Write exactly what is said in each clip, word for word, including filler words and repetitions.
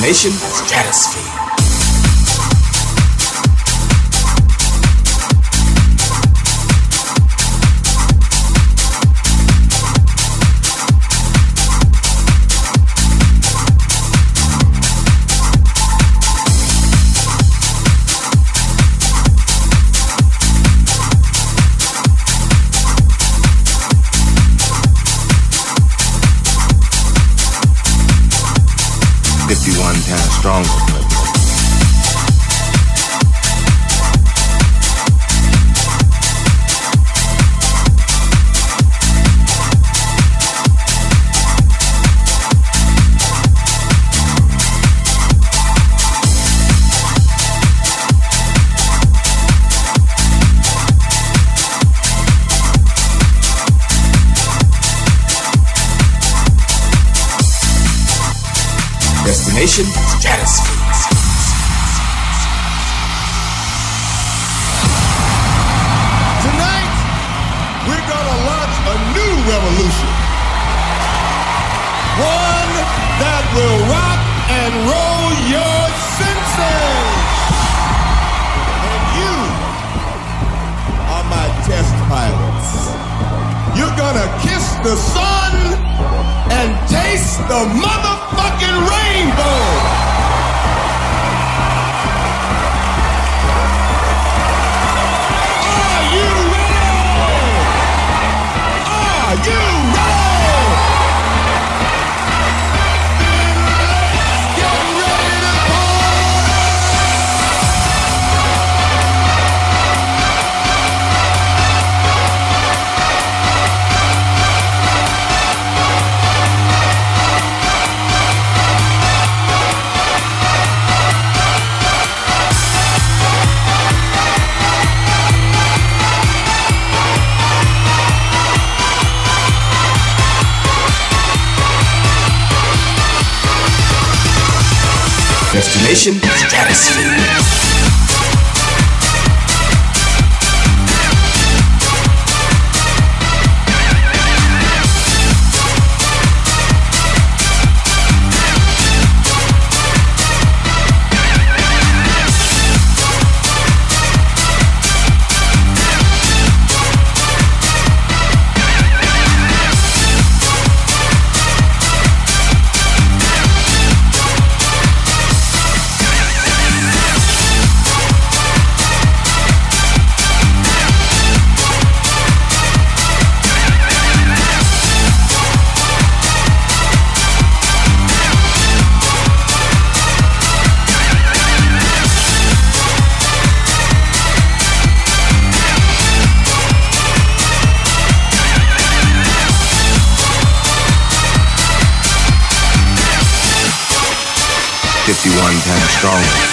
Destination Stratosphere. fifty-one times stronger. Destination Stratosphere. Tonight, we're going to launch a new revolution. One that will rock and roll your senses. And you are my test pilots. You're going to kiss the sun and taste the motherfucking rainbow. Are you ready? Are you ready? Then let's get ready to Destination Stratosphere. fifty-one times stronger.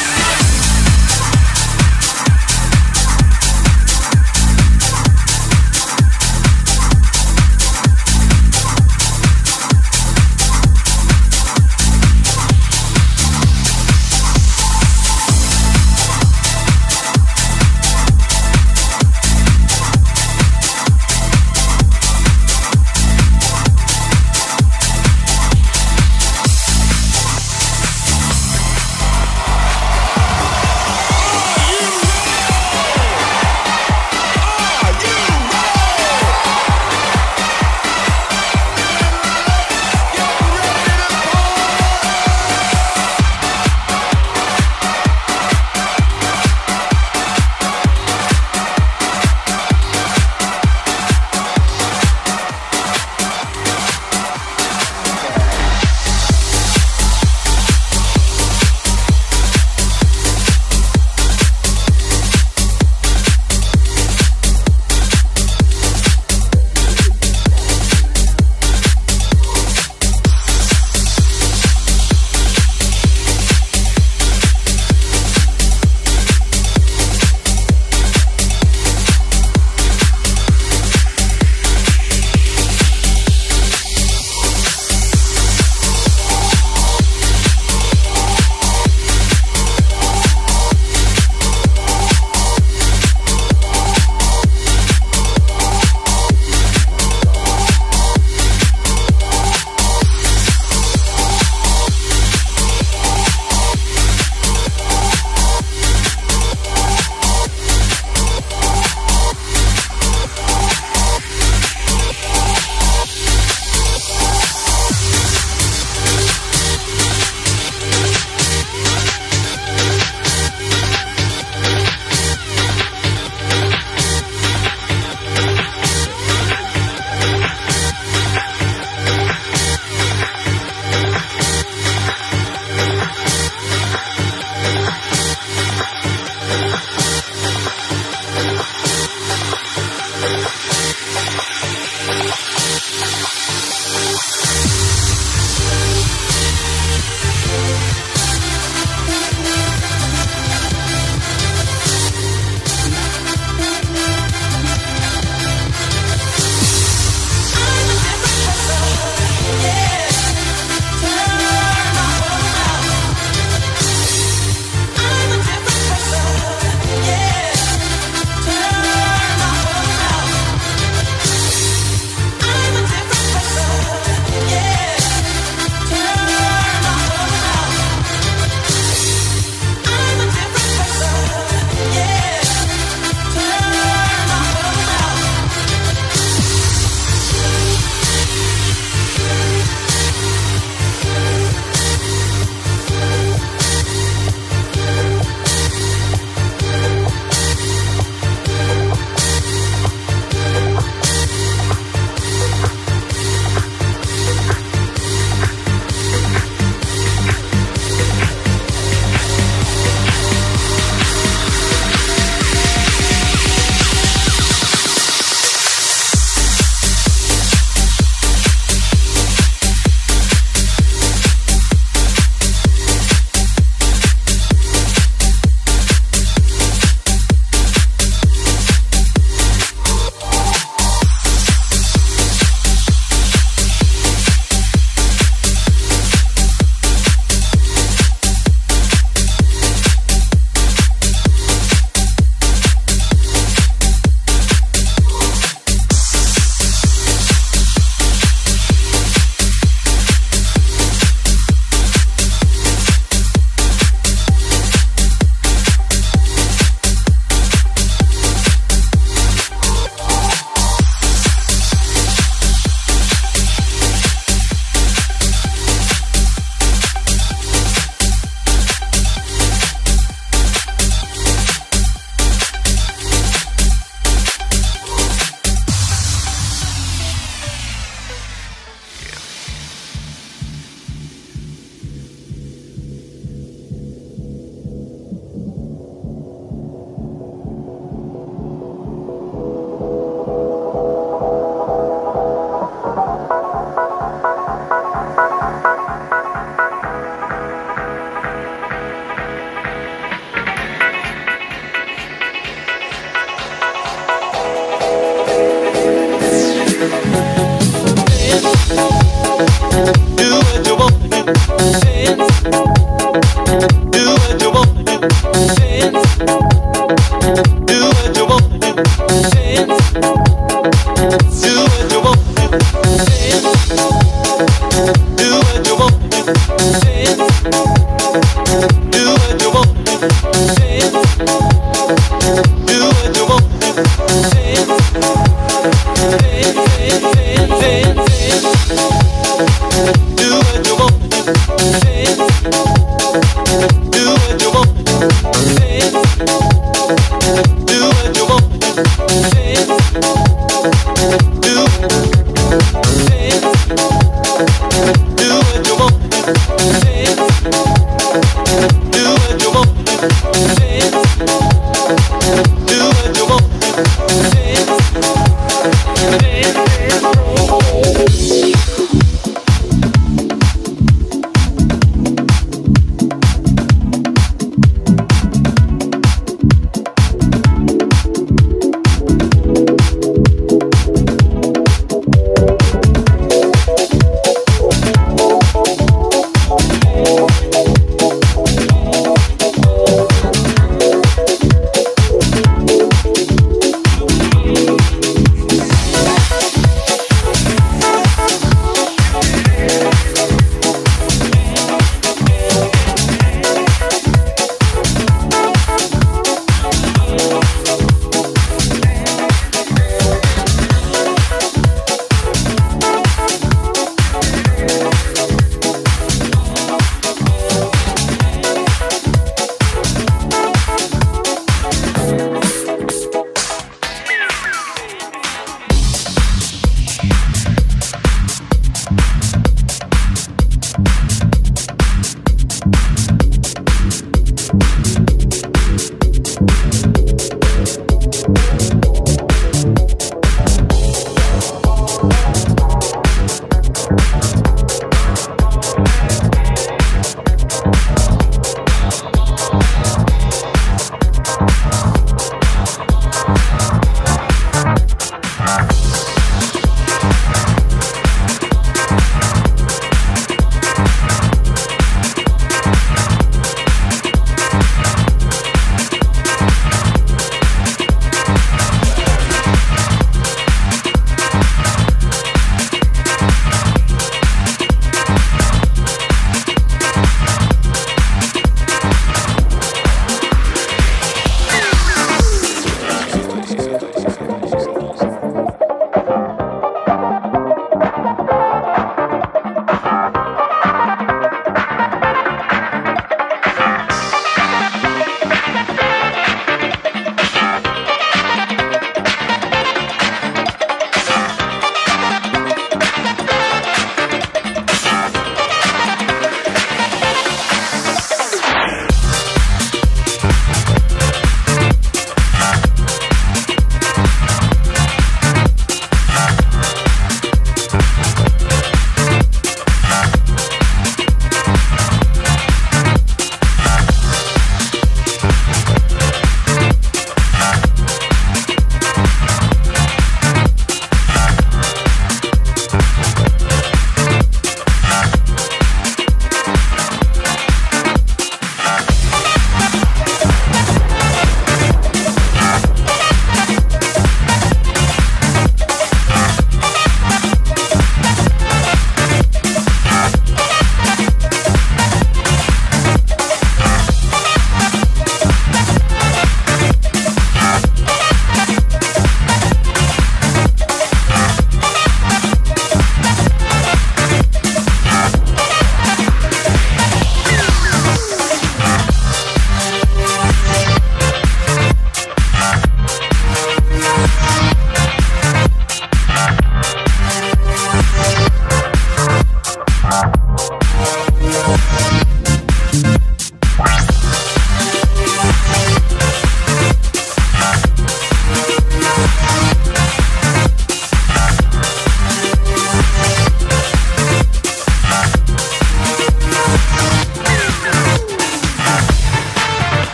Dance, dance, dance, dance.